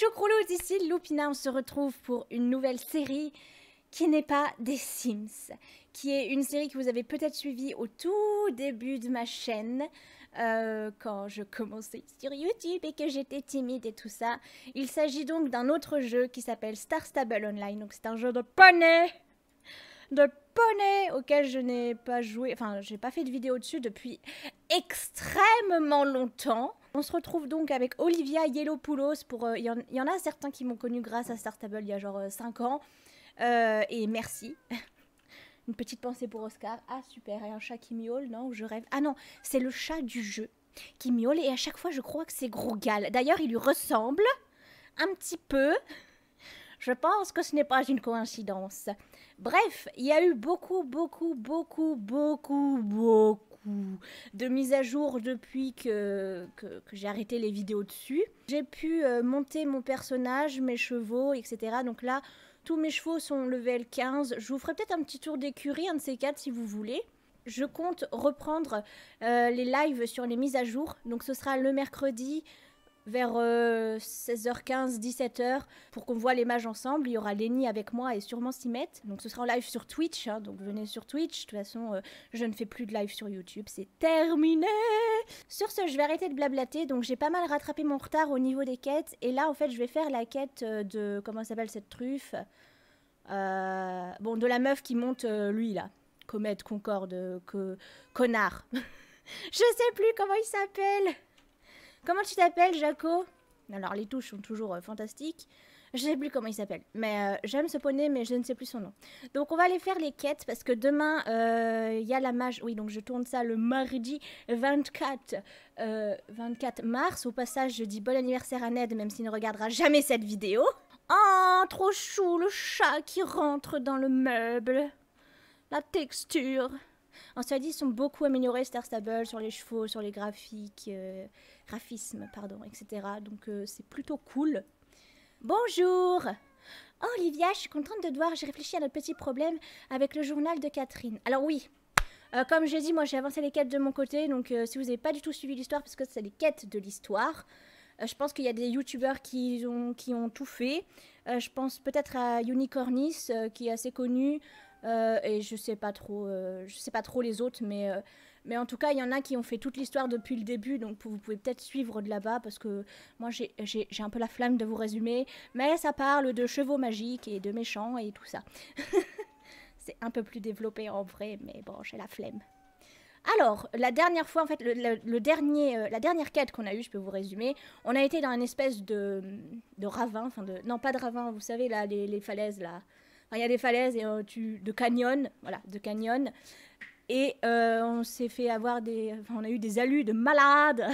choucroulouse, ici Loopina, on se retrouve pour une nouvelle série qui n'est pas des Sims, qui est une série que vous avez peut-être suivie au tout début de ma chaîne, quand je commençais sur YouTube et que j'étais timide et tout ça. Il s'agit donc d'un autre jeu qui s'appelle Star Stable Online, donc c'est un jeu de poney auquel je n'ai pas joué, enfin j'ai pas fait de vidéo dessus depuis extrêmement longtemps. On se retrouve donc avec Olivia Yellowpoulos, pour il y en a certains qui m'ont connu grâce à Star Stable il y a genre 5 ans, et merci. Une petite pensée pour Oscar. Ah super, et un chat qui miaule, non, je rêve. Ah non, c'est le chat du jeu qui miaule et à chaque fois je crois que c'est Grogal. D'ailleurs il lui ressemble un petit peu. Je pense que ce n'est pas une coïncidence. Bref, il y a eu beaucoup de mises à jour depuis que j'ai arrêté les vidéos dessus. J'ai pu monter mon personnage, mes chevaux, etc. Donc là, tous mes chevaux sont level 15. Je vous ferai peut-être un petit tour d'écurie, un de ces quatre si vous voulez. Je compte reprendre les lives sur les mises à jour. Donc ce sera le mercredi, vers 16h15, 17h, pour qu'on voit les mages ensemble. Il y aura Léni avec moi et sûrement Symette. Donc ce sera en live sur Twitch, hein, donc venez sur Twitch. De toute façon, je ne fais plus de live sur YouTube, c'est terminé. Sur ce, je vais arrêter de blablater, donc j'ai pas mal rattrapé mon retard au niveau des quêtes. Et là, en fait, je vais faire la quête de... Comment s'appelle cette truffe, bon, de la meuf qui monte, lui, là. Comet, Concorde, connard. Je sais plus comment il s'appelle. Comment tu t'appelles, Jaco? Alors, les touches sont toujours fantastiques. Je sais plus comment il s'appelle. Mais j'aime ce poney, mais je ne sais plus son nom. Donc, on va aller faire les quêtes parce que demain, il y a la mage. Oui, donc je tourne ça le mardi 24 mars. Au passage, je dis bon anniversaire à Ned, même s'il ne regardera jamais cette vidéo. Oh, trop chou, le chat qui rentre dans le meuble. La texture. En cela dit, ils sont beaucoup améliorés, Star Stable, sur les chevaux, sur les graphiques, graphismes, etc. Donc c'est plutôt cool. Bonjour! Oh, Olivia, je suis contente de te voir, j'ai réfléchi à notre petit problème avec le journal de Catherine. Alors oui, comme j'ai dit, moi j'ai avancé les quêtes de mon côté, donc si vous n'avez pas du tout suivi l'histoire, parce que c'est les quêtes de l'histoire, je pense qu'il y a des youtubeurs qui ont tout fait. Je pense peut-être à Unicornis, qui est assez connu. Et je sais pas trop les autres, mais en tout cas il y en a qui ont fait toute l'histoire depuis le début, donc vous pouvez peut-être suivre de là-bas parce que moi j'ai un peu la flamme de vous résumer, mais ça parle de chevaux magiques et de méchants et tout ça. C'est un peu plus développé en vrai, mais bon, j'ai la flemme. Alors, la dernière fois, en fait, la dernière quête qu'on a eue, je peux vous résumer, on a été dans une espèce de ravin, enfin de... Non, pas de ravin, vous savez, là, les falaises, là. Il y a des falaises et de canyon, voilà, de canyon. Et on s'est fait avoir des... Enfin, on a eu des alus de malades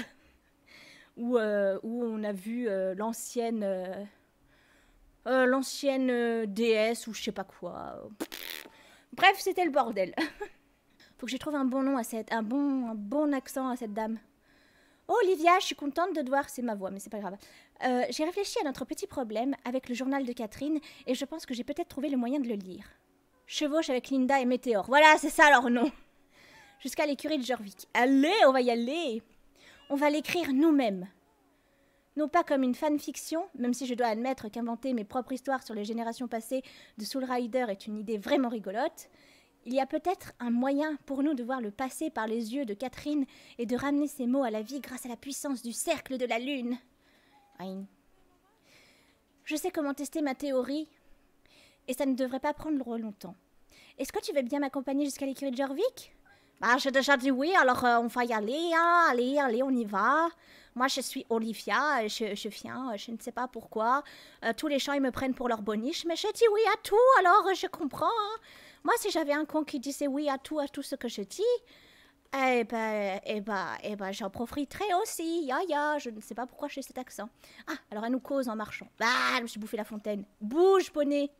où on a vu l'ancienne... l'ancienne déesse ou je sais pas quoi. Bref, c'était le bordel. Faut que je trouve un bon nom à cette... Un bon accent à cette dame. Oh, Olivia, je suis contente de te voir, c'est ma voix, mais c'est pas grave. J'ai réfléchi à notre petit problème avec le journal de Catherine et je pense que j'ai peut-être trouvé le moyen de le lire. Chevauche avec Linda et Météor. Voilà, c'est ça leur nom. Jusqu'à l'écurie de Jorvik. Allez, on va y aller. On va l'écrire nous-mêmes. Non pas comme une fanfiction, même si je dois admettre qu'inventer mes propres histoires sur les générations passées de Soul Rider est une idée vraiment rigolote. Il y a peut-être un moyen pour nous de voir le passé par les yeux de Catherine et de ramener ces mots à la vie grâce à la puissance du cercle de la lune. Aïn. Je sais comment tester ma théorie et ça ne devrait pas prendre longtemps. Est-ce que tu veux bien m'accompagner jusqu'à l'écurie de Jorvik? Bah, j'ai déjà dit oui, alors on va y aller, hein, allez, on y va. Moi, je suis Olivia, je viens, je ne sais pas pourquoi. Tous les gens, ils me prennent pour leur boniche, mais je dis oui à tout, alors je comprends. Hein. Moi, si j'avais un con qui disait oui à tout ce que je dis, eh ben, j'en profiterais aussi. Ya, je ne sais pas pourquoi j'ai cet accent. Ah, alors elle nous cause en marchant. Ah, je me suis bouffé la fontaine. Bouge, poney.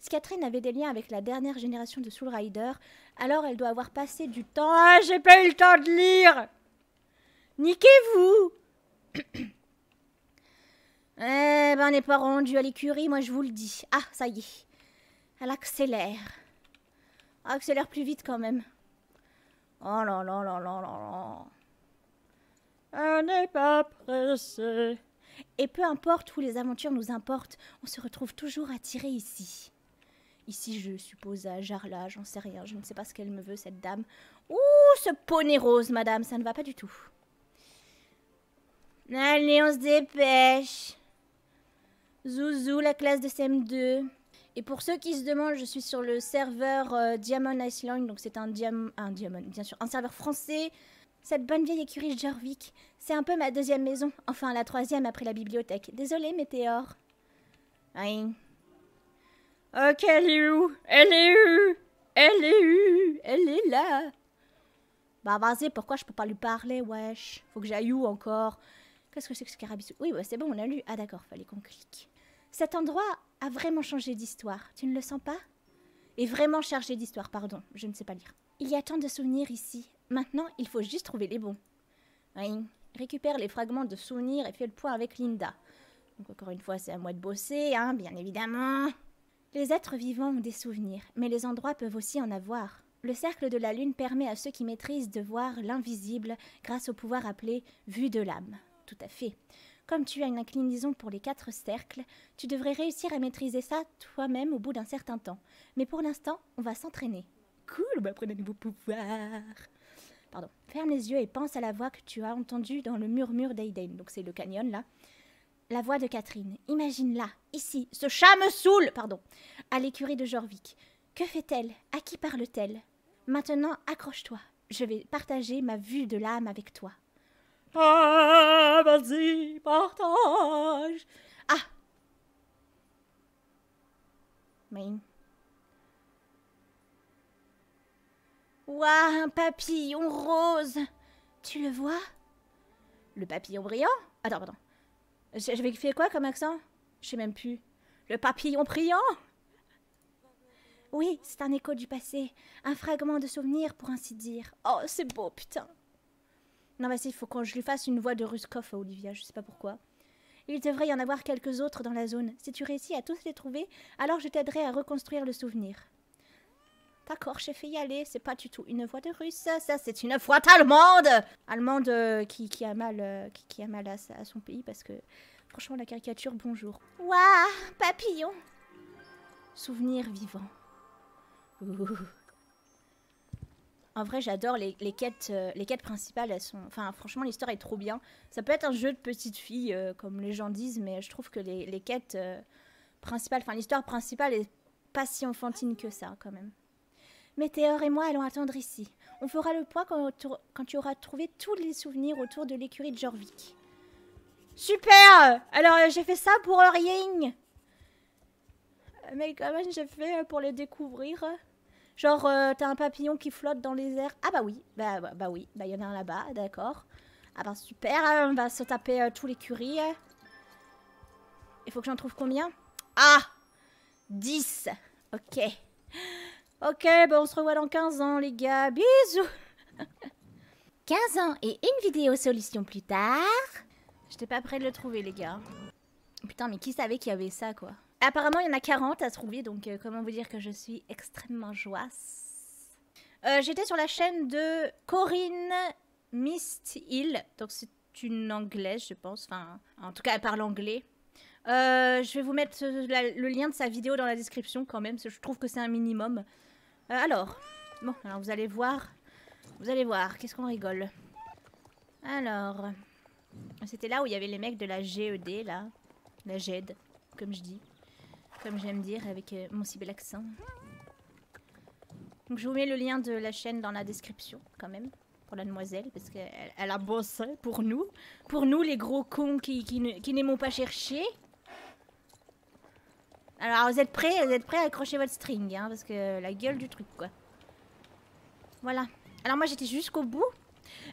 Si Catherine avait des liens avec la dernière génération de Soul Rider, alors elle doit avoir passé du temps... Ah, j'ai pas eu le temps de lire. Niquez-vous. On n'est pas rendu à l'écurie, moi je vous le dis. Ah, ça y est. Elle accélère. Elle accélère plus vite quand même. Oh là là là là là là. Elle n'est pas pressée. Et peu importe où les aventures nous importent, on se retrouve toujours attirés ici. Ici, je suppose, à Jarla, j'en sais rien, je ne sais pas ce qu'elle me veut, cette dame. Ouh, ce poney rose, madame, ça ne va pas du tout. Allez, on se dépêche. Zouzou, la classe de CM2. Et pour ceux qui se demandent, je suis sur le serveur Diamond Island, donc c'est un diamond, bien sûr, un serveur français. Cette bonne vieille écurie Jorvik, c'est un peu ma deuxième maison, enfin la troisième après la bibliothèque. Désolée, Météor. Oui. Ok, elle est où? Elle est où? Elle est où? Elle est là. Bah vas-y, pourquoi je peux pas lui parler, wesh? Faut que j'aille où encore? Qu'est-ce que c'est que ce carabissou? Oui, bah, c'est bon, on a lu. Ah d'accord, fallait qu'on clique. Cet endroit a vraiment changé d'histoire, tu ne le sens pas? Est vraiment chargé d'histoire, pardon, je ne sais pas lire. Il y a tant de souvenirs ici. Maintenant, il faut juste trouver les bons. Oui, récupère les fragments de souvenirs et fais le point avec Linda. Donc encore une fois, c'est à moi de bosser, hein, bien évidemment. Les êtres vivants ont des souvenirs, mais les endroits peuvent aussi en avoir. Le cercle de la lune permet à ceux qui maîtrisent de voir l'invisible grâce au pouvoir appelé « vue de l'âme ». Tout à fait. Comme tu as une inclinaison pour les 4 cercles, tu devrais réussir à maîtriser ça toi-même au bout d'un certain temps. Mais pour l'instant, on va s'entraîner. Cool, on va apprendre un nouveau pouvoir. Pardon. Ferme les yeux et pense à la voix que tu as entendue dans le murmure d'Aiden. Donc c'est le canyon, là. La voix de Catherine. Imagine-la, ici. Ce chat me saoule, pardon. À l'écurie de Jorvik. Que fait-elle? À qui parle-t-elle? Maintenant, accroche-toi. Je vais partager ma vue de l'âme avec toi. Ah, vas-y, partage. Ah. Main. Ouah, un papillon rose. Tu le vois? Le papillon brillant? Attends, pardon. Je vais faire quoi comme accent? Je sais même plus. Le papillon brillant? Oui, c'est un écho du passé. Un fragment de souvenir, pour ainsi dire. Oh, c'est beau, putain. Non, vas-y, il faut que je lui fasse une voix de Ruskov à Olivia, je sais pas pourquoi. Il devrait y en avoir quelques autres dans la zone. Si tu réussis à tous les trouver, alors je t'aiderai à reconstruire le souvenir. D'accord, j'ai fait y aller, c'est pas du tout une voix de russe, ça c'est une voix allemande! Allemande qui a mal à son pays parce que, franchement, la caricature, bonjour. Waouh, papillon! Souvenir vivant. Ouh. En vrai, j'adore les quêtes principales, elles sont... Enfin, franchement, l'histoire est trop bien. Ça peut être un jeu de petite fille, comme les gens disent, mais je trouve que les quêtes principales, enfin, l'histoire principale est pas si enfantine que ça, quand même. Météor et moi allons attendre ici. On fera le point quand tu auras trouvé tous les souvenirs autour de l'écurie de Jorvik. Super! Alors j'ai fait ça pour rien. Mais comment j'ai fait pour les découvrir? Genre t'as un papillon qui flotte dans les airs. Ah bah oui, bah y en a un là-bas, d'accord. Ah bah super, on va se taper tous les écuries. Il faut que j'en trouve combien? Ah! 10. Ok. Ok, bah on se revoit dans 15 ans, les gars. Bisous. 15 ans et une vidéo solution plus tard. J'étais pas prêt de le trouver, les gars. Putain, mais qui savait qu'il y avait ça, quoi? Apparemment, il y en a 40 à trouver, donc comment vous dire que je suis extrêmement joyeuse. J'étais sur la chaîne de Corinne Mist Hill. Donc, c'est une anglaise, je pense. Enfin, en tout cas, elle parle anglais. Je vais vous mettre le lien de sa vidéo dans la description, quand même, parce que je trouve que c'est un minimum. Alors, vous allez voir. Vous allez voir, qu'est-ce qu'on rigole. Alors, c'était là où il y avait les mecs de la GED, là. La GED, comme je dis. Comme j'aime dire, avec mon si bel accent. Donc je vous mets le lien de la chaîne dans la description, quand même. Pour la demoiselle, parce qu'elle a bossé pour nous. Pour nous, les gros cons qui n'aimons pas chercher. Alors, vous êtes prêts à accrocher votre string, hein, parce que la gueule du truc, quoi. Voilà. Alors moi, j'étais jusqu'au bout.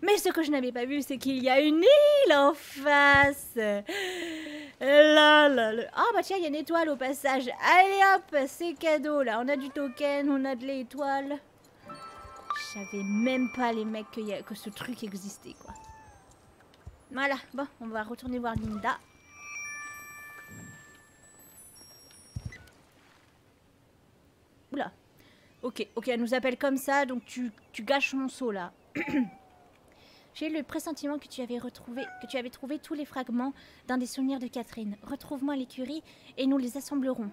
Mais ce que je n'avais pas vu, c'est qu'il y a une île en face. Là, là, là. Ah, bah tiens, il y a une étoile au passage. Allez, hop, c'est cadeau, là. On a du token, on a de l'étoile. Je savais même pas, les mecs, que ce truc existait, quoi. Voilà, bon, on va retourner voir Linda. Oula. Ok, elle nous appelle comme ça, donc tu gâches mon saut, là. J'ai le pressentiment que tu avais trouvé tous les fragments d'un des souvenirs de Catherine. Retrouve-moi l'écurie et nous les assemblerons.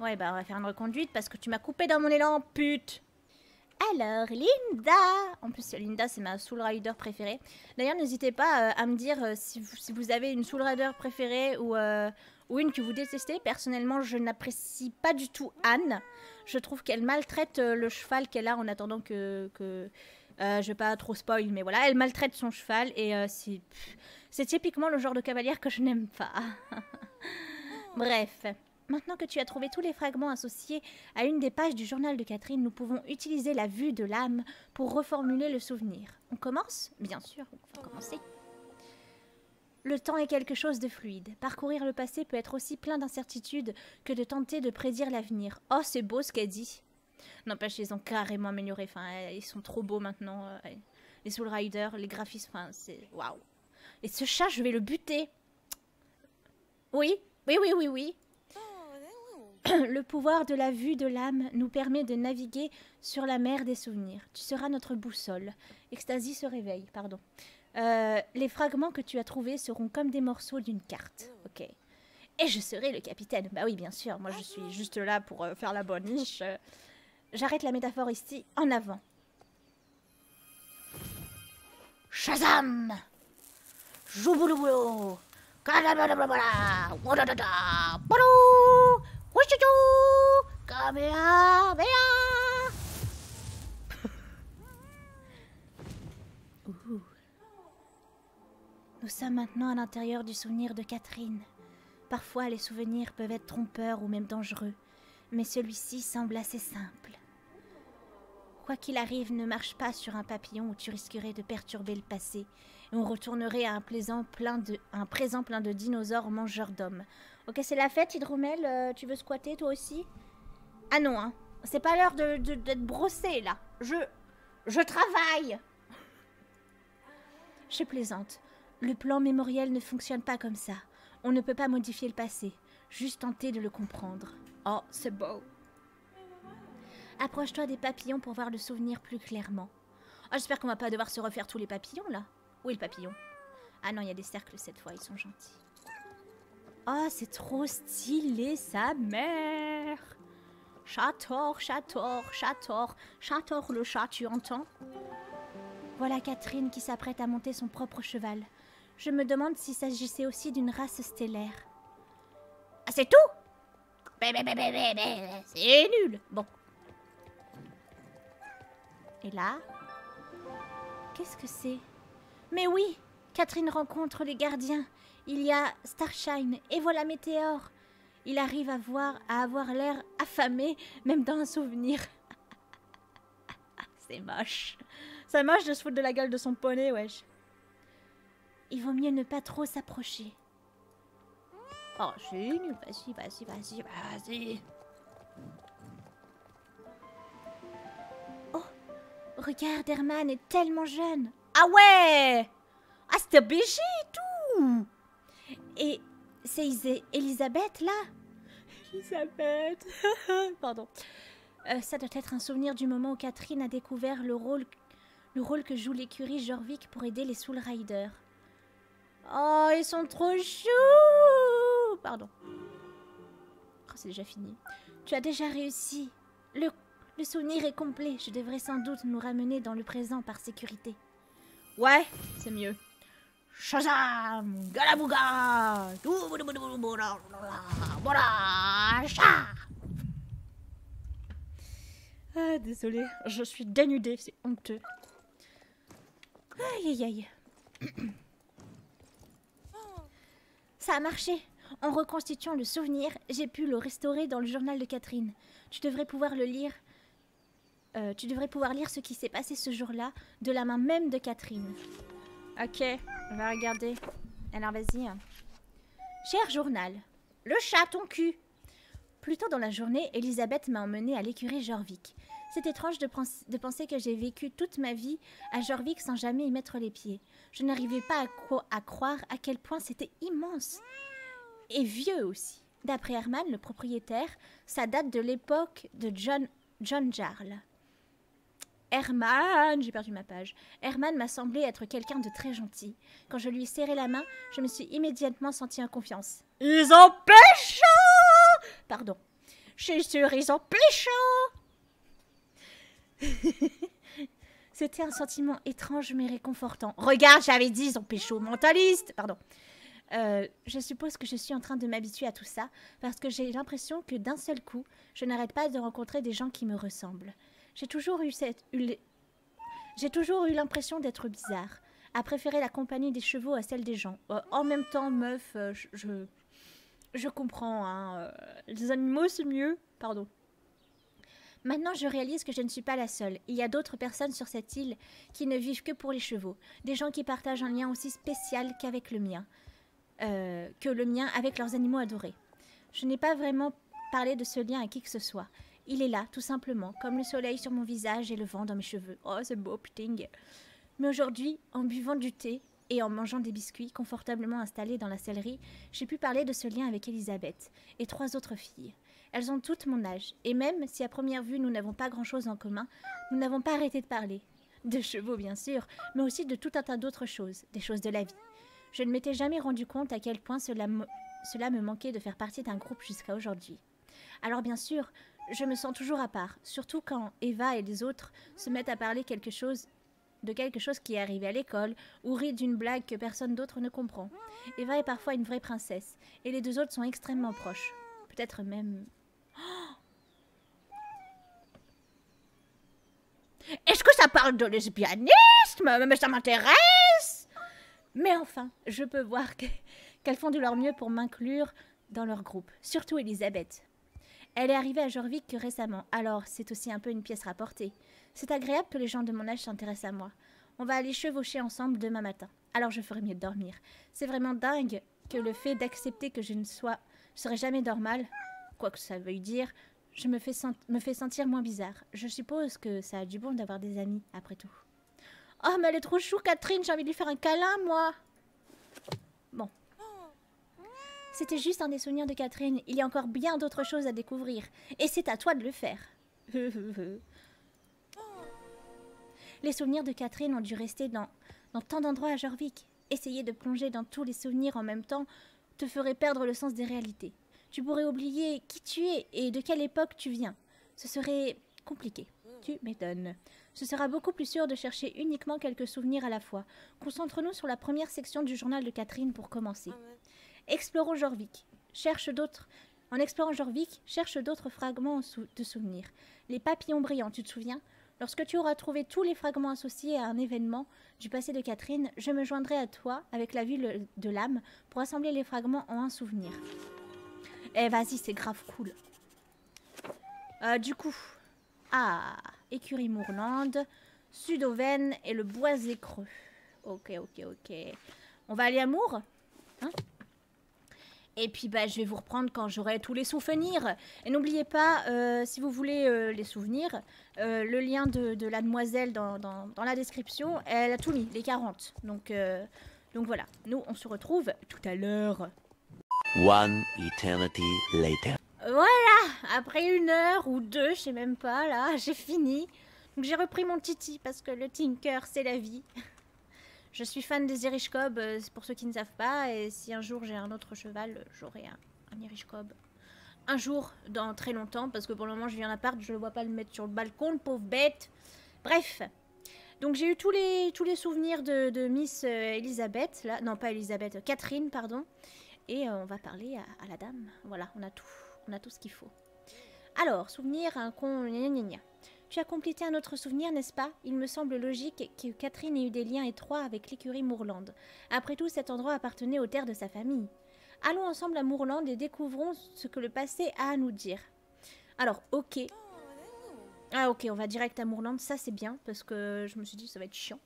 Ouais, bah on va faire une reconduite parce que tu m'as coupé dans mon élan, pute. Alors, Linda! En plus, Linda, c'est ma Soul Rider préférée. D'ailleurs, n'hésitez pas à me dire si vous avez une Soul Rider préférée ou une que vous détestez. Personnellement, je n'apprécie pas du tout Anne. Je trouve qu'elle maltraite le cheval qu'elle a en attendant que je vais pas trop spoil, mais voilà. Elle maltraite son cheval et c'est typiquement le genre de cavalière que je n'aime pas. Bref. Maintenant que tu as trouvé tous les fragments associés à une des pages du journal de Catherine, nous pouvons utiliser la vue de l'âme pour reformuler le souvenir. On commence? Bien sûr, on va commencer. Le temps est quelque chose de fluide. Parcourir le passé peut être aussi plein d'incertitudes que de tenter de prédire l'avenir. Oh, c'est beau ce qu'elle dit. N'empêche, ils ont carrément amélioré. Enfin, ils sont trop beaux maintenant. Les Soul Rider, les graphismes, enfin, c'est... Waouh. Et ce chat, je vais le buter. Oui, oui, oui, oui, oui. Le pouvoir de la vue de l'âme nous permet de naviguer sur la mer des souvenirs. Tu seras notre boussole. Extasie se réveille, pardon. Les fragments que tu as trouvés seront comme des morceaux d'une carte. Ok. Et je serai le capitaine. Bah oui, bien sûr. Moi, je suis juste là pour faire la bonne niche. J'arrête la métaphore ici. En avant. Shazam! Jouboulou! Kadabadabla! Wadadada! Badou! Nous sommes maintenant à l'intérieur du souvenir de Catherine. Parfois, les souvenirs peuvent être trompeurs ou même dangereux, mais celui-ci semble assez simple. Quoi qu'il arrive, ne marche pas sur un papillon où tu risquerais de perturber le passé. Et on retournerait à un présent plein de dinosaures mangeurs d'hommes. Ok, c'est la fête, Hydromel, tu veux squatter toi aussi? Ah non, hein. C'est pas l'heure d'être brossé là. Je travaille. Je plaisante. Le plan mémoriel ne fonctionne pas comme ça. On ne peut pas modifier le passé. Juste tenter de le comprendre. Oh, c'est beau. Approche-toi des papillons pour voir le souvenir plus clairement. Oh, j'espère qu'on va pas devoir se refaire tous les papillons là. Où est le papillon? Ah non, il y a des cercles cette fois, ils sont gentils. Oh, c'est trop stylé, sa mère. Chator, chator, chator, chator le chat, tu entends? Voilà Catherine qui s'apprête à monter son propre cheval. Je me demande s'il s'agissait aussi d'une race stellaire. Ah, c'est tout? C'est nul. Bon. Et là? Qu'est-ce que c'est? Mais oui, Catherine rencontre les gardiens. Il y a Starshine et voilà Météor. Il arrive à avoir l'air affamé, même dans un souvenir. C'est moche. C'est moche de se foutre de la gueule de son poney, wesh. Il vaut mieux ne pas trop s'approcher. Oh, c'est nul. Vas-y, vas-y, vas-y, vas-y. Oh, regarde, Herman est tellement jeune. Ah ouais! Ah, c'était BG et tout! Et c'est Elisabeth, là? Elisabeth! Pardon. Ça doit être un souvenir du moment où Catherine a découvert le rôle que joue l'écurie Jorvik pour aider les Soul Riders. Oh, ils sont trop choux! Pardon. Oh, c'est déjà fini. Tu as déjà réussi. Le souvenir est complet. Je devrais sans doute nous ramener dans le présent par sécurité. Ouais, c'est mieux. Shazam! Galabouga! Ah, désolée, je suis dénudée, c'est honteux. Aïe, aïe, aïe. Ça a marché. En reconstituant le souvenir, j'ai pu le restaurer dans le journal de Catherine. Tu devrais pouvoir le lire. Tu devrais pouvoir lire ce qui s'est passé ce jour-là de la main même de Catherine. Ok, on va regarder. Alors vas-y. Cher journal, le chat, ton cul. Plus tôt dans la journée, Elisabeth m'a emmenée à l'écurie Jorvik. C'est étrange de penser que j'ai vécu toute ma vie à Jorvik sans jamais y mettre les pieds. Je n'arrivais pas à croire à quel point c'était immense. Et vieux aussi. D'après Herman, le propriétaire, ça date de l'époque de John Jarl. Herman, j'ai perdu ma page. Herman m'a semblé être quelqu'un de très gentil. Quand je lui serrai la main, je me suis immédiatement sentie en confiance. Ils ont pécho! Pardon. Je suis sûre, ils ont pécho! C'était un sentiment étrange mais réconfortant. Regarde, j'avais dit, ils ont pécho, mentaliste! Pardon. Je suppose que je suis en train de m'habituer à tout ça, parce que j'ai l'impression que d'un seul coup, je n'arrête pas de rencontrer des gens qui me ressemblent. J'ai toujours eu l'impression d'être bizarre, à préférer la compagnie des chevaux à celle des gens. En même temps, meuf, je comprends, hein, les animaux c'est mieux, pardon. Maintenant, je réalise que je ne suis pas la seule. Il y a d'autres personnes sur cette île qui ne vivent que pour les chevaux. Des gens qui partagent un lien aussi spécial qu'avec le mien. Avec leurs animaux adorés. Je n'ai pas vraiment parlé de ce lien à qui que ce soit. Il est là, tout simplement, comme le soleil sur mon visage et le vent dans mes cheveux. Oh, c'est beau, putain. Mais aujourd'hui, en buvant du thé et en mangeant des biscuits confortablement installés dans la sellerie, j'ai pu parler de ce lien avec Elisabeth et 3 autres filles. Elles ont toutes mon âge, et même si à première vue nous n'avons pas grand-chose en commun, nous n'avons pas arrêté de parler. De chevaux, bien sûr, mais aussi de tout un tas d'autres choses, des choses de la vie. Je ne m'étais jamais rendu compte à quel point cela me manquait de faire partie d'un groupe jusqu'à aujourd'hui. Alors bien sûr, je me sens toujours à part, surtout quand Eva et les autres se mettent à parler de quelque chose qui est arrivé à l'école ou rient d'une blague que personne d'autre ne comprend. Eva est parfois une vraie princesse, et les 2 autres sont extrêmement proches. Peut-être même... Oh, est-ce que ça parle de lesbianisme? Mais ça m'intéresse! Mais enfin, je peux voir qu'elles font de leur mieux pour m'inclure dans leur groupe. Surtout Elisabeth. Elle est arrivée à Jorvik récemment, alors c'est aussi un peu une pièce rapportée. C'est agréable que les gens de mon âge s'intéressent à moi. On va aller chevaucher ensemble demain matin. Alors je ferai mieux de dormir. C'est vraiment dingue que le fait d'accepter que je ne serai jamais normale, quoi que ça veuille dire, me fait sentir moins bizarre. Je suppose que ça a du bon d'avoir des amis, après tout. Oh, mais elle est trop chou, Catherine, j'ai envie de lui faire un câlin, moi. Bon. C'était juste un des souvenirs de Catherine. Il y a encore bien d'autres choses à découvrir. Et c'est à toi de le faire. Les souvenirs de Catherine ont dû rester dans tant d'endroits à Jorvik. Essayer de plonger dans tous les souvenirs en même temps te ferait perdre le sens des réalités. Tu pourrais oublier qui tu es et de quelle époque tu viens. Ce serait compliqué. Tu m'étonnes. Ce sera beaucoup plus sûr de chercher uniquement quelques souvenirs à la fois. Concentrons-nous sur la première section du journal de Catherine pour commencer. Explorons Jorvik. En explorant Jorvik, cherche d'autres fragments de souvenirs. Les papillons brillants, tu te souviens? Lorsque tu auras trouvé tous les fragments associés à un événement du passé de Catherine, je me joindrai à toi avec la ville de l'âme pour assembler les fragments en un souvenir. Eh vas-y, c'est grave cool. Du coup... Ah, écurie Moorland, Sudovène et le boisé creux. Ok, ok, ok. On va aller à Moor, hein? Et puis, bah, je vais vous reprendre quand j'aurai tous les souvenirs. Et n'oubliez pas, si vous voulez les souvenirs, le lien de la demoiselle dans la description, elle a tout mis, les 40. Donc voilà, nous, on se retrouve tout à l'heure. One eternity later. Voilà, après 1 heure ou 2, je sais même pas, là, j'ai fini. Donc j'ai repris mon titi, parce que le tinker, c'est la vie. Je suis fan des Irish Cob, pour ceux qui ne savent pas, et si un jour j'ai un autre cheval, j'aurai un Irish Cob. Un jour, dans très longtemps, parce que pour le moment je vis en appart, je le vois pas le mettre sur le balcon, le pauvre bête. Bref, donc j'ai eu tous les souvenirs de Miss Elisabeth, là, non pas Elisabeth, Catherine, pardon. Et on va parler à la dame, voilà, on a tout. On a tout ce qu'il faut. Alors, souvenir, un con... Tu as complété un autre souvenir, n'est-ce pas? Il me semble logique que Catherine ait eu des liens étroits avec l'écurie Moorland. Après tout, cet endroit appartenait aux terres de sa famille. Allons ensemble à Moorland et découvrons ce que le passé a à nous dire. Alors, ok. Ah ok, on va direct à Moorland, ça c'est bien, parce que je me suis dit ça va être chiant.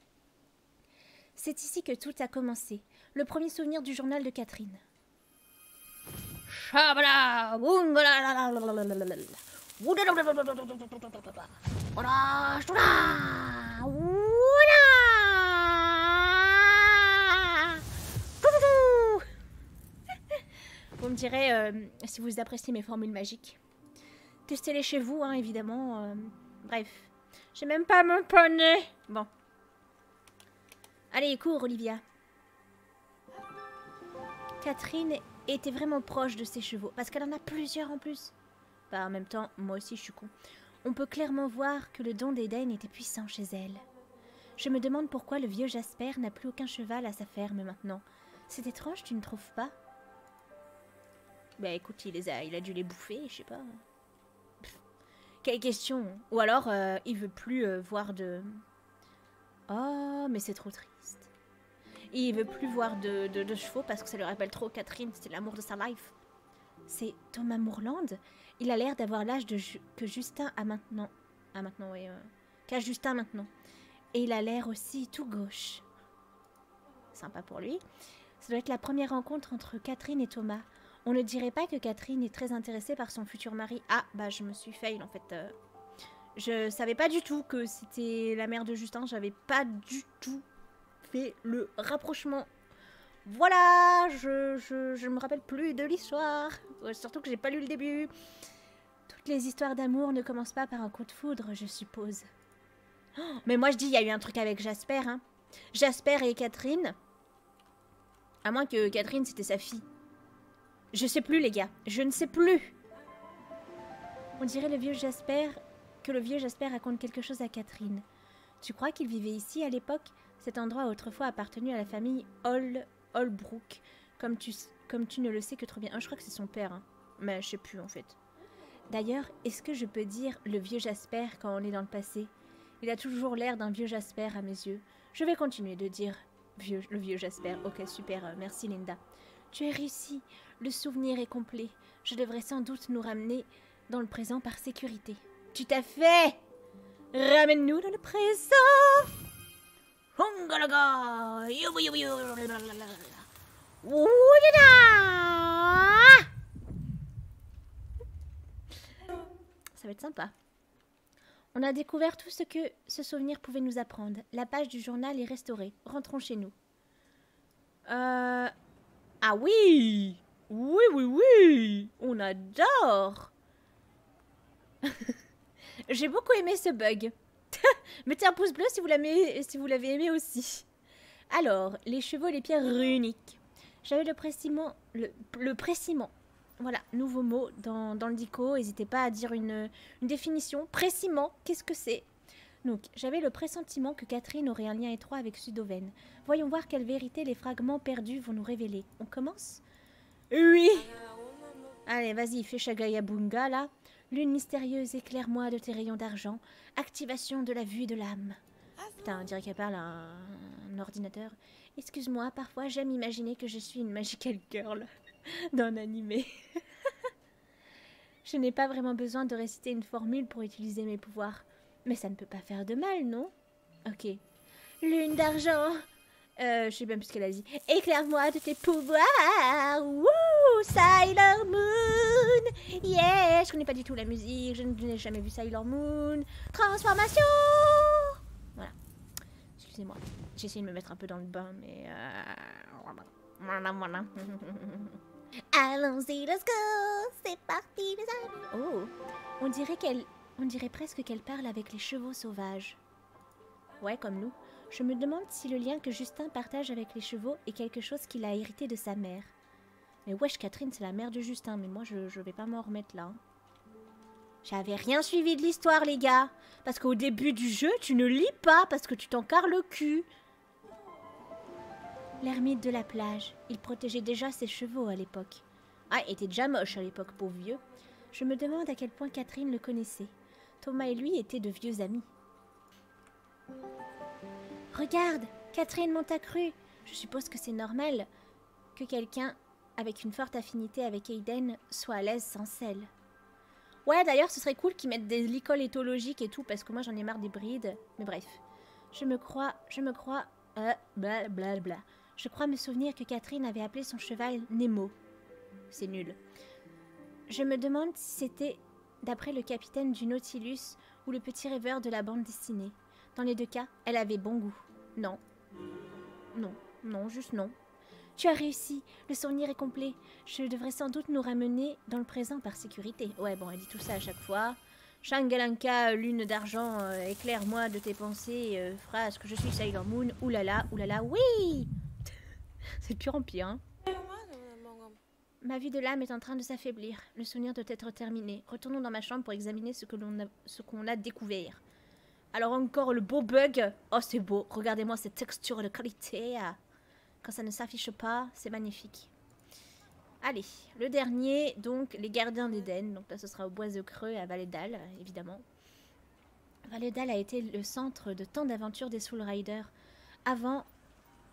C'est ici que tout a commencé. Le premier souvenir du journal de Catherine. Vous me direz si vous appréciez mes formules magiques. Testez-les chez vous, hein, évidemment. Bref, J'ai même pas mon poney. Bon. Allez, cours, Olivia. Catherine était vraiment proche de ses chevaux. Parce qu'elle en a plusieurs en plus. Bah, en même temps, moi aussi, je suis con. On peut clairement voir que le don d'Eden était puissant chez elle. Je me demande pourquoi le vieux Jasper n'a plus aucun cheval à sa ferme maintenant. C'est étrange, tu ne trouves pas? Bah écoute, il a dû les bouffer, je sais pas. Pff, quelle question. Ou alors, il veut plus voir de... Oh, mais c'est trop triste. Il veut plus voir de chevaux parce que ça lui rappelle trop Catherine, c'était l'amour de sa life. C'est Thomas Moorland. Il a l'air d'avoir l'âge que Justin a maintenant. Ah, maintenant, oui. Qu'a Justin maintenant. Et il a l'air aussi tout gauche. Sympa pour lui. Ça doit être la première rencontre entre Catherine et Thomas. On ne dirait pas que Catherine est très intéressée par son futur mari. Ah, bah je me suis fail en fait. Je savais pas du tout que c'était la mère de Justin. J'avais pas du tout fait le rapprochement. Voilà, je me rappelle plus de l'histoire. Surtout que j'ai pas lu le début. Toutes les histoires d'amour ne commencent pas par un coup de foudre, je suppose. Oh, mais moi je dis, il y a eu un truc avec Jasper, hein. Jasper et Catherine. À moins que Catherine c'était sa fille. Je sais plus les gars, je ne sais plus. On dirait le vieux Jasper, que le vieux Jasper raconte quelque chose à Catherine. Tu crois qu'il vivait ici à l'époque? Cet endroit a autrefois appartenu à la famille Holbrook, comme tu ne le sais que trop bien. Je crois que c'est son père, hein. Mais je sais plus en fait. D'ailleurs, est-ce que je peux dire le vieux Jasper quand on est dans le passé? Il a toujours l'air d'un vieux Jasper à mes yeux. Je vais continuer de dire le vieux Jasper. Ok, super, merci Linda. Tu es réussi, le souvenir est complet. Je devrais sans doute nous ramener dans le présent par sécurité. Tu t'as fait! Ramène-nous dans le présent! Ça va être sympa. On a découvert tout ce que ce souvenir pouvait nous apprendre. La page du journal est restaurée. Rentrons chez nous. Ah oui! Oui, oui, oui! On adore! J'ai beaucoup aimé ce bug. Mettez un pouce bleu si vous l'avez aimé aussi. Alors, les chevaux et les pierres runiques. J'avais le pressiment. Le pressiment. Voilà, nouveau mot dans le dico. N'hésitez pas à dire une définition. Pressiment, qu'est-ce que c'est? Donc, j'avais le pressentiment que Catherine aurait un lien étroit avec Sudovène. Voyons voir quelle vérité les fragments perdus vont nous révéler. On commence? Oui! Allez, vas-y, fais Shagayabunga, là. Lune mystérieuse, éclaire-moi de tes rayons d'argent. Activation de la vue de l'âme. Putain, on dirait qu'elle parle à un ordinateur. Excuse-moi, parfois j'aime imaginer que je suis une magical girl d'un animé. Je n'ai pas vraiment besoin de réciter une formule pour utiliser mes pouvoirs. Mais ça ne peut pas faire de mal, non? Ok. Lune d'argent. Je sais même plus ce qu'elle a dit. Éclaire-moi de tes pouvoirs. Wouh, Sailor Moon. Yeah, je connais pas du tout la musique. Je n'ai jamais vu Sailor Moon. Transformation. Voilà. Excusez-moi. J'essaie de me mettre un peu dans le bain, mais... Voilà. Allons-y, let's go. C'est parti, les amis. Oh, on dirait qu'elle... On dirait presque qu'elle parle avec les chevaux sauvages. Ouais, comme nous. Je me demande si le lien que Justin partage avec les chevaux est quelque chose qu'il a hérité de sa mère. Mais wesh, Catherine, c'est la mère de Justin, mais moi, je vais pas m'en remettre là. Hein. J'avais rien suivi de l'histoire, les gars. Parce qu'au début du jeu, tu ne lis pas parce que tu t'encarres le cul. L'ermite de la plage. Il protégeait déjà ses chevaux à l'époque. Ah, il était déjà moche à l'époque, pauvre vieux. Je me demande à quel point Catherine le connaissait. Thomas et lui étaient de vieux amis. Regarde, Catherine monte à cru. Je suppose que c'est normal que quelqu'un avec une forte affinité avec Aiden soit à l'aise sans sel. Ouais, d'ailleurs, ce serait cool qu'ils mettent des licoles éthologiques et tout, parce que moi j'en ai marre des brides. Mais bref, je me crois... blablabla. Je crois me souvenir que Catherine avait appelé son cheval Nemo. C'est nul. Je me demande si c'était... d'après le capitaine du Nautilus ou le petit rêveur de la bande dessinée. Dans les deux cas, elle avait bon goût. Non. Non. Non, juste non. Tu as réussi. Le souvenir est complet. Je devrais sans doute nous ramener dans le présent par sécurité. Ouais, bon, elle dit tout ça à chaque fois. Shangalanka, lune d'argent, éclaire-moi de tes pensées, phrase que je suis Sailor Moon, oulala, oulala, oui. C'est de pire en pire, hein. Ma vie de l'âme est en train de s'affaiblir. Le souvenir doit être terminé. Retournons dans ma chambre pour examiner ce qu'on a découvert. Alors encore le beau bug. Oh, c'est beau. Regardez-moi cette texture de qualité. Quand ça ne s'affiche pas, c'est magnifique. Allez, le dernier, donc, les gardiens d'Éden. Donc là, ce sera au Boiseux Creux, à Valedale, évidemment. Valedale a été le centre de tant d'aventures des Soul Rider. Avant,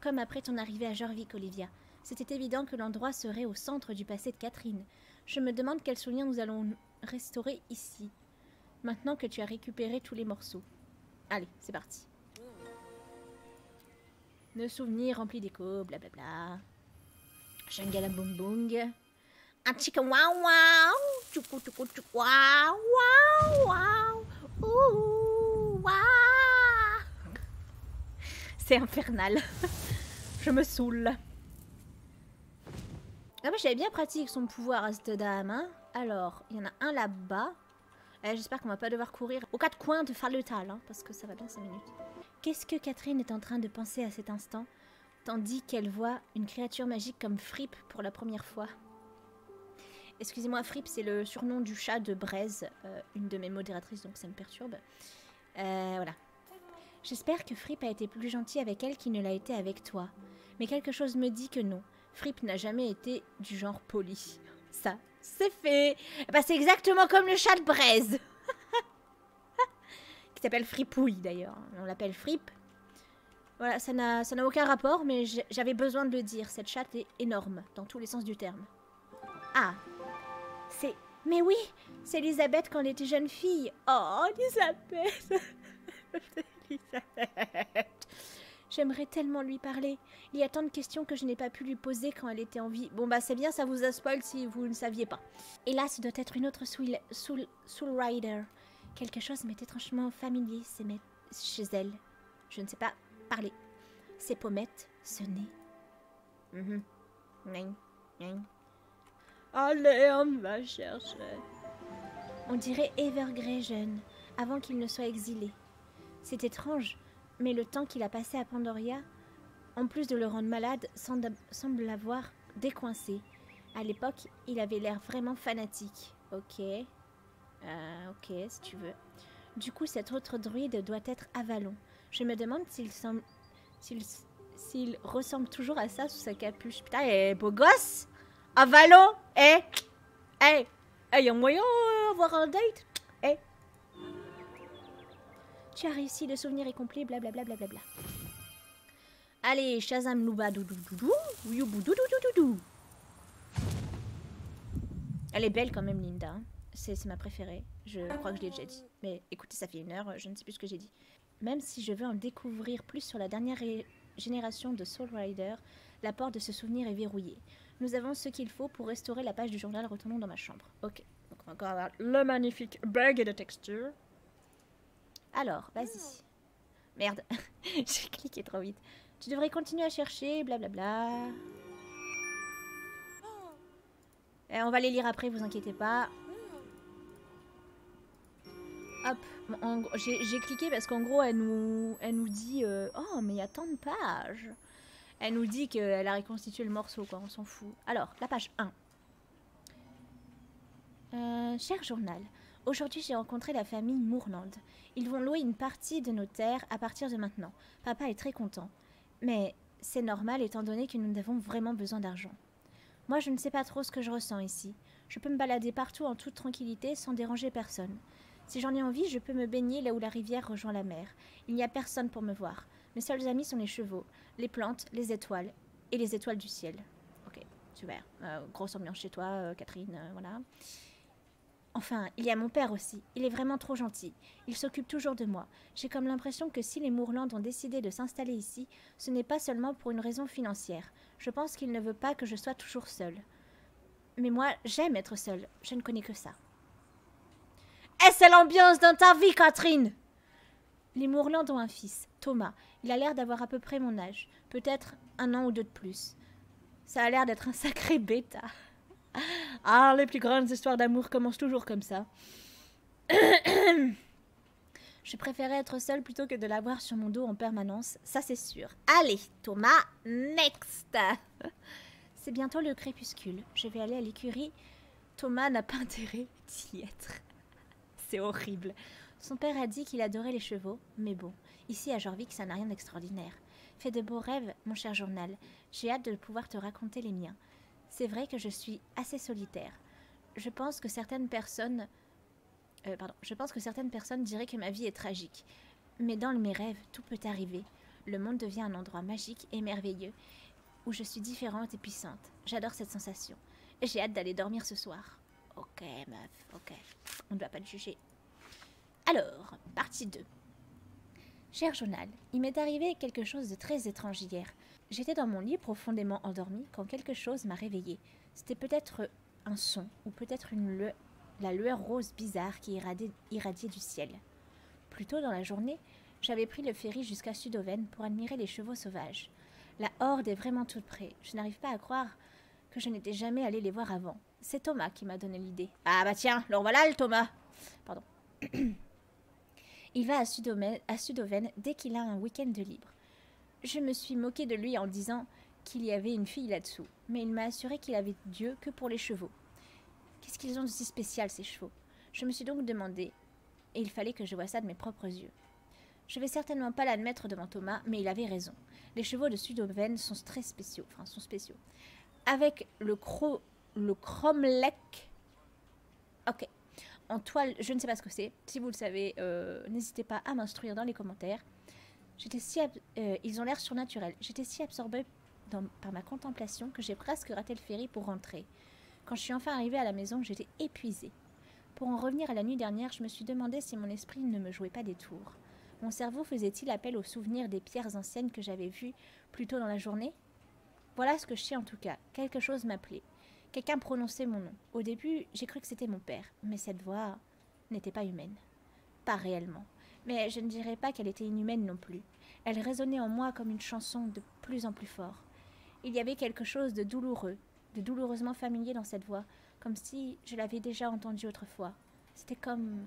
comme après ton arrivée à Jorvik, Olivia. C'était évident que l'endroit serait au centre du passé de Catherine. Je me demande quels souvenirs nous allons restaurer ici. Maintenant que tu as récupéré tous les morceaux. Allez, c'est parti. Nos souvenirs remplis d'échos, blablabla. Shangala boom boom. Un chicken wow wow. Tchoukou tchoukou tchoukou. Wow wow wow. Ouh wow. C'est infernal. Je me saoule. Ah bah j'avais bien pratique son pouvoir à cette dame, hein. Alors, il y en a un là-bas. J'espère qu'on va pas devoir courir aux quatre coins de Farletal, hein, parce que ça va bien 5 minutes. Qu'est-ce que Catherine est en train de penser à cet instant, tandis qu'elle voit une créature magique comme Fripp pour la première fois? Excusez-moi, Fripp, c'est le surnom du chat de Braise, une de mes modératrices, donc ça me perturbe. Voilà. J'espère que Fripp a été plus gentil avec elle qu'il ne l'a été avec toi. Mais quelque chose me dit que non. Fripp n'a jamais été du genre poli. Ça, c'est fait. Bah, c'est exactement comme le chat de Braise. Qui s'appelle Fripouille, d'ailleurs. On l'appelle Fripp. Voilà, ça n'a aucun rapport, mais j'avais besoin de le dire. Cette chatte est énorme, dans tous les sens du terme. Ah. C'est... Mais oui, c'est Elisabeth quand elle était jeune fille. Oh, Elisabeth. Elisabeth. J'aimerais tellement lui parler. Il y a tant de questions que je n'ai pas pu lui poser quand elle était en vie. Bon bah c'est bien, ça vous a spoil si vous ne saviez pas. Et là, ce doit être une autre Soul Rider. Quelque chose m'est étrangement familier chez elle. Je ne sais pas parler. Ses pommettes, ce nez. Allez, on va chercher. On dirait Evergrey jeune, avant qu'il ne soit exilé. C'est étrange. Mais le temps qu'il a passé à Pandoria, en plus de le rendre malade, semble l'avoir décoincé. À l'époque, il avait l'air vraiment fanatique. Ok. Ok, si tu veux. Du coup, cet autre druide doit être Avalon. Je me demande s'il ressemble toujours à ça sous sa capuche. Putain, beau gosse Avalon. Y a moyen d'avoir un date. Tu as réussi, le souvenir est complet, blablabla. Bla bla bla bla. Allez, Shazam Louba, doudoudoudou, youbou doudoudoudou. Elle est belle quand même, Linda. C'est ma préférée. Je crois que je l'ai déjà dit. Mais écoutez, ça fait 1 heure, je ne sais plus ce que j'ai dit. Même si je veux en découvrir plus sur la dernière génération de Soul Rider, l'apport de ce souvenir est verrouillé. Nous avons ce qu'il faut pour restaurer la page du journal. Retournons dans ma chambre. Ok, donc on va encore avoir le magnifique bug de texture. Alors, vas-y. Merde, j'ai cliqué trop vite. Tu devrais continuer à chercher, blablabla. On va les lire après, vous inquiétez pas. Hop, j'ai cliqué parce qu'en gros, elle nous dit... oh, mais il y a tant de pages. Elle nous dit qu'elle a reconstitué le morceau, quoi, on s'en fout. Alors, la page 1. Cher journal, aujourd'hui j'ai rencontré la famille Moorland. Ils vont louer une partie de nos terres à partir de maintenant. Papa est très content. Mais c'est normal étant donné que nous avons vraiment besoin d'argent. Moi je ne sais pas trop ce que je ressens ici. Je peux me balader partout en toute tranquillité sans déranger personne. Si j'en ai envie, je peux me baigner là où la rivière rejoint la mer. Il n'y a personne pour me voir. Mes seuls amis sont les chevaux, les plantes, les étoiles et les étoiles du ciel. Ok, super. Grosse ambiance chez toi, Catherine, voilà. Enfin, il y a mon père aussi. Il est vraiment trop gentil. Il s'occupe toujours de moi. J'ai comme l'impression que si les Moorland ont décidé de s'installer ici, ce n'est pas seulement pour une raison financière. Je pense qu'il ne veut pas que je sois toujours seule. Mais moi, j'aime être seule. Je ne connais que ça. Eh, c'est l'ambiance dans ta vie, Catherine! Les Moorland ont un fils, Thomas. Il a l'air d'avoir à peu près mon âge. Peut-être 1 an ou 2 de plus. Ça a l'air d'être un sacré bêta. Ah, les plus grandes histoires d'amour commencent toujours comme ça. Je préférais être seule plutôt que de l'avoir sur mon dos en permanence, ça c'est sûr. Allez, Thomas, next. C'est bientôt le crépuscule, je vais aller à l'écurie. Thomas n'a pas intérêt d'y être. C'est horrible. Son père a dit qu'il adorait les chevaux, mais bon, ici à Jorvik, ça n'a rien d'extraordinaire. Fais de beaux rêves, mon cher journal. J'ai hâte de pouvoir te raconter les miens. C'est vrai que je suis assez solitaire. Je pense que certaines personnes... diraient que ma vie est tragique. Mais dans mes rêves, tout peut arriver. Le monde devient un endroit magique et merveilleux, où je suis différente et puissante. J'adore cette sensation. J'ai hâte d'aller dormir ce soir. Ok, meuf, ok. On ne doit pas te juger. Alors, partie 2. Cher journal, il m'est arrivé quelque chose de très étrange hier. J'étais dans mon lit profondément endormie quand quelque chose m'a réveillée. C'était peut-être un son, ou peut-être la lueur rose bizarre qui irradiait du ciel. Plus tôt dans la journée, j'avais pris le ferry jusqu'à Sudovène pour admirer les chevaux sauvages. La horde est vraiment toute près. Je n'arrive pas à croire que je n'étais jamais allée les voir avant. C'est Thomas qui m'a donné l'idée. Ah bah tiens, le voilà le Thomas. Pardon. Il va à Sudovène dès qu'il a un week-end de libre. Je me suis moquée de lui en disant qu'il y avait une fille là-dessous, mais il m'a assuré qu'il avait Dieu que pour les chevaux. Qu'est-ce qu'ils ont de si spécial, ces chevaux? Je me suis donc demandé, et il fallait que je voie ça de mes propres yeux. Je vais certainement pas l'admettre devant Thomas, mais il avait raison. Les chevaux de Sudovène sont très spéciaux, enfin sont spéciaux. Avec le cromlech, ok, en toile, je ne sais pas ce que c'est. Si vous le savez, n'hésitez pas à m'instruire dans les commentaires. J'étais si ils ont l'air surnaturels. J'étais si absorbée par ma contemplation que j'ai presque raté le ferry pour rentrer. Quand je suis enfin arrivée à la maison, j'étais épuisée. Pour en revenir à la nuit dernière, je me suis demandé si mon esprit ne me jouait pas des tours. Mon cerveau faisait-il appel aux souvenirs des pierres anciennes que j'avais vues plus tôt dans la journée? Voilà ce que je sais en tout cas. Quelque chose m'appelait. Quelqu'un prononçait mon nom. Au début, j'ai cru que c'était mon père, mais cette voix n'était pas humaine. Pas réellement. Mais je ne dirais pas qu'elle était inhumaine non plus. Elle résonnait en moi comme une chanson de plus en plus fort. Il y avait quelque chose de douloureux, de douloureusement familier dans cette voix, comme si je l'avais déjà entendue autrefois. C'était comme...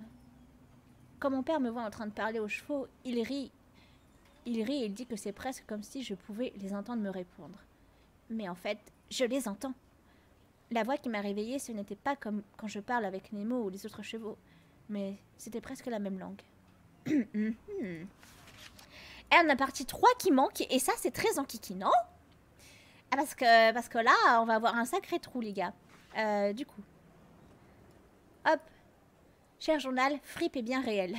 Quand mon père me voit en train de parler aux chevaux, il rit. Il rit et il dit que c'est presque comme si je pouvais les entendre me répondre. Mais en fait, je les entends. La voix qui m'a réveillée, ce n'était pas comme quand je parle avec Nemo ou les autres chevaux, mais c'était presque la même langue. Et on a partie 3 qui manque, et ça c'est très enquiquinant. Ah parce que là, on va avoir un sacré trou, les gars. Du coup. Hop. Cher journal, Fripp est bien réel.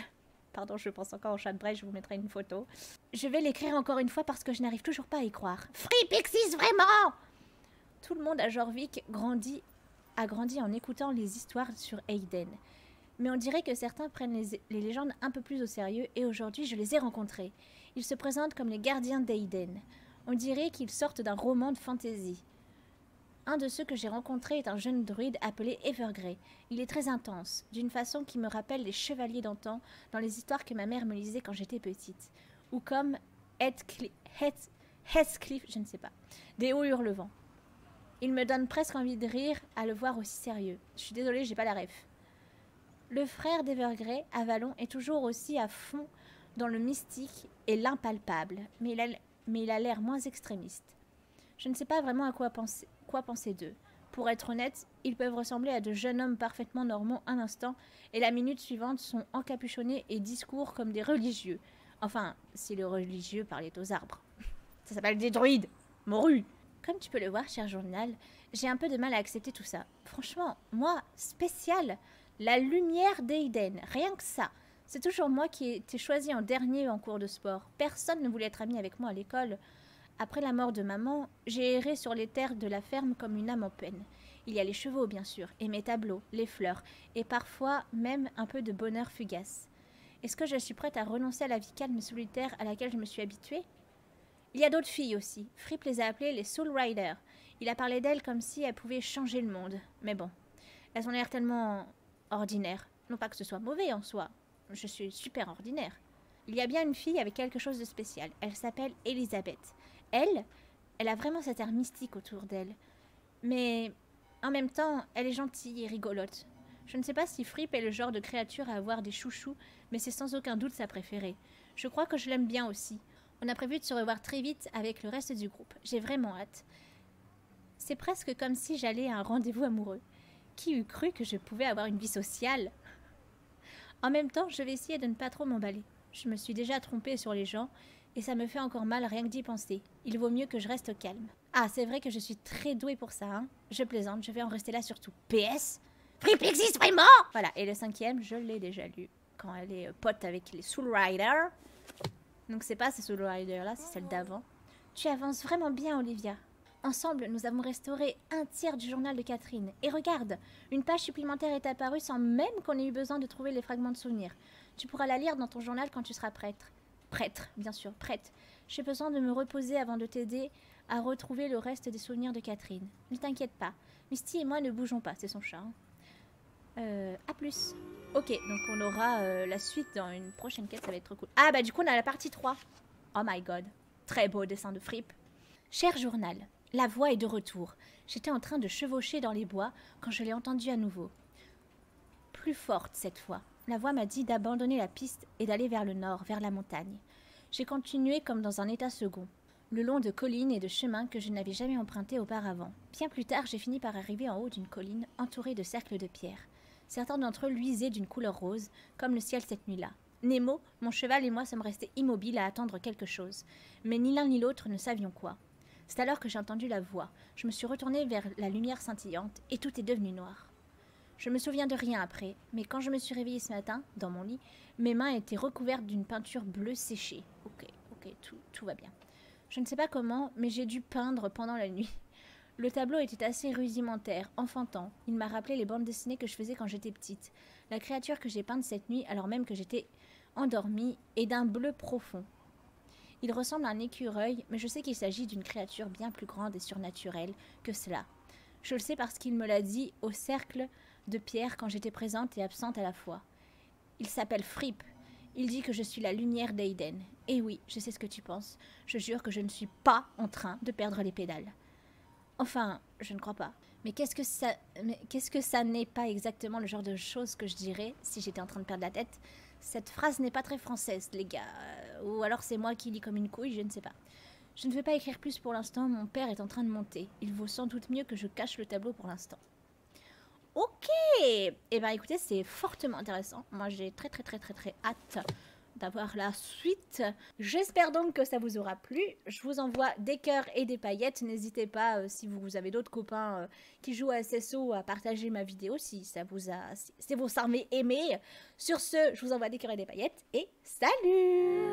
Pardon, je pense encore au chat de Brest, je vous mettrai une photo. Je vais l'écrire encore une fois parce que je n'arrive toujours pas à y croire. Fripp existe vraiment! Tout le monde à Jorvik a grandi en écoutant les histoires sur Aiden. Mais on dirait que certains prennent les légendes un peu plus au sérieux, et aujourd'hui je les ai rencontrés. Ils se présentent comme les gardiens d'Aiden. On dirait qu'ils sortent d'un roman de fantasy. Un de ceux que j'ai rencontrés est un jeune druide appelé Evergrey. Il est très intense, d'une façon qui me rappelle les chevaliers d'antan dans les histoires que ma mère me lisait quand j'étais petite. Ou comme Heathcliff, je ne sais pas, des hauts hurlevents. Il me donne presque envie de rire à le voir aussi sérieux. Je suis désolée, j'ai pas la ref. Le frère d'Evergrey, Avalon, est toujours aussi à fond dans le mystique et l'impalpable, mais il a l'air moins extrémiste. Je ne sais pas vraiment à quoi penser d'eux. Pour être honnête, ils peuvent ressembler à de jeunes hommes parfaitement normaux un instant, et la minute suivante sont encapuchonnés et discourent comme des religieux. Enfin, si le religieux parlait aux arbres. Ça s'appelle des druides, morues. Comme tu peux le voir, cher journal, j'ai un peu de mal à accepter tout ça. Franchement, moi, spécial, la lumière d'Aiden, rien que ça. C'est toujours moi qui ai été choisie en dernier en cours de sport. Personne ne voulait être ami avec moi à l'école. Après la mort de maman, j'ai erré sur les terres de la ferme comme une âme en peine. Il y a les chevaux, bien sûr, et mes tableaux, les fleurs, et parfois même un peu de bonheur fugace. Est-ce que je suis prête à renoncer à la vie calme et solitaire à laquelle je me suis habituée? Il y a d'autres filles aussi. Fripp les a appelées les Soul Rider. Il a parlé d'elles comme si elles pouvaient changer le monde. Mais bon, elles ont l'air tellement ordinaires. Non pas que ce soit mauvais en soi. Je suis super ordinaire. Il y a bien une fille avec quelque chose de spécial. Elle s'appelle Elisabeth. Elle a vraiment cet air mystique autour d'elle. Mais en même temps, elle est gentille et rigolote. Je ne sais pas si Fripp est le genre de créature à avoir des chouchous, mais c'est sans aucun doute sa préférée. Je crois que je l'aime bien aussi. On a prévu de se revoir très vite avec le reste du groupe. J'ai vraiment hâte. C'est presque comme si j'allais à un rendez-vous amoureux. Qui eût cru que je pouvais avoir une vie sociale? En même temps, je vais essayer de ne pas trop m'emballer. Je me suis déjà trompée sur les gens, et ça me fait encore mal rien que d'y penser. Il vaut mieux que je reste calme. Ah, c'est vrai que je suis très douée pour ça, hein. Je plaisante, je vais en rester là surtout. PS, Fripp existe vraiment? Voilà, et le cinquième, je l'ai déjà lu, quand elle est pote avec les Soul Rider. Donc c'est pas ces Soul Rider là, c'est celle d'avant. Tu avances vraiment bien, Olivia. Ensemble, nous avons restauré un tiers du journal de Catherine. Et regarde, une page supplémentaire est apparue sans même qu'on ait eu besoin de trouver les fragments de souvenirs. Tu pourras la lire dans ton journal quand tu seras prêtre. Prêtre, bien sûr, prête. J'ai besoin de me reposer avant de t'aider à retrouver le reste des souvenirs de Catherine. Ne t'inquiète pas, Misty et moi ne bougeons pas, c'est son chat. Hein. À plus. Ok, donc on aura la suite dans une prochaine quête, ça va être trop cool. Ah bah du coup on a la partie 3. Oh my god, très beau dessin de Fripp. Cher journal, la voix est de retour. J'étais en train de chevaucher dans les bois quand je l'ai entendue à nouveau. Plus forte cette fois. La voix m'a dit d'abandonner la piste et d'aller vers le nord, vers la montagne. J'ai continué comme dans un état second, le long de collines et de chemins que je n'avais jamais empruntés auparavant. Bien plus tard, j'ai fini par arriver en haut d'une colline entourée de cercles de pierre. Certains d'entre eux luisaient d'une couleur rose, comme le ciel cette nuit-là. Nemo, mon cheval et moi sommes restés immobiles à attendre quelque chose, mais ni l'un ni l'autre ne savions quoi. C'est alors que j'ai entendu la voix. Je me suis retournée vers la lumière scintillante et tout est devenu noir. Je me souviens de rien après, mais quand je me suis réveillée ce matin, dans mon lit, mes mains étaient recouvertes d'une peinture bleue séchée. Ok, tout va bien. Je ne sais pas comment, mais j'ai dû peindre pendant la nuit. Le tableau était assez rudimentaire, enfantin. Il m'a rappelé les bandes dessinées que je faisais quand j'étais petite. La créature que j'ai peinte cette nuit, alors même que j'étais endormie, est d'un bleu profond. Il ressemble à un écureuil, mais je sais qu'il s'agit d'une créature bien plus grande et surnaturelle que cela. Je le sais parce qu'il me l'a dit au cercle de pierre quand j'étais présente et absente à la fois. Il s'appelle Fripp. Il dit que je suis la lumière d'Aiden. Et oui, je sais ce que tu penses. Je jure que je ne suis pas en train de perdre les pédales. Enfin, je ne crois pas. Mais qu'est-ce que ça n'est pas exactement le genre de chose que je dirais si j'étais en train de perdre la tête? Cette phrase n'est pas très française, les gars. Ou alors c'est moi qui lis comme une couille, je ne sais pas. Je ne vais pas écrire plus pour l'instant, mon père est en train de monter. Il vaut sans doute mieux que je cache le tableau pour l'instant. Ok, et eh ben écoutez, c'est fortement intéressant. Moi j'ai très hâte d'avoir la suite. J'espère donc que ça vous aura plu. Je vous envoie des cœurs et des paillettes. N'hésitez pas, si vous avez d'autres copains qui jouent à SSO, à partager ma vidéo si ça vous a... si vous avez aimé. Sur ce, je vous envoie des cœurs et des paillettes. Et salut!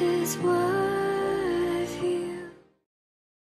This world.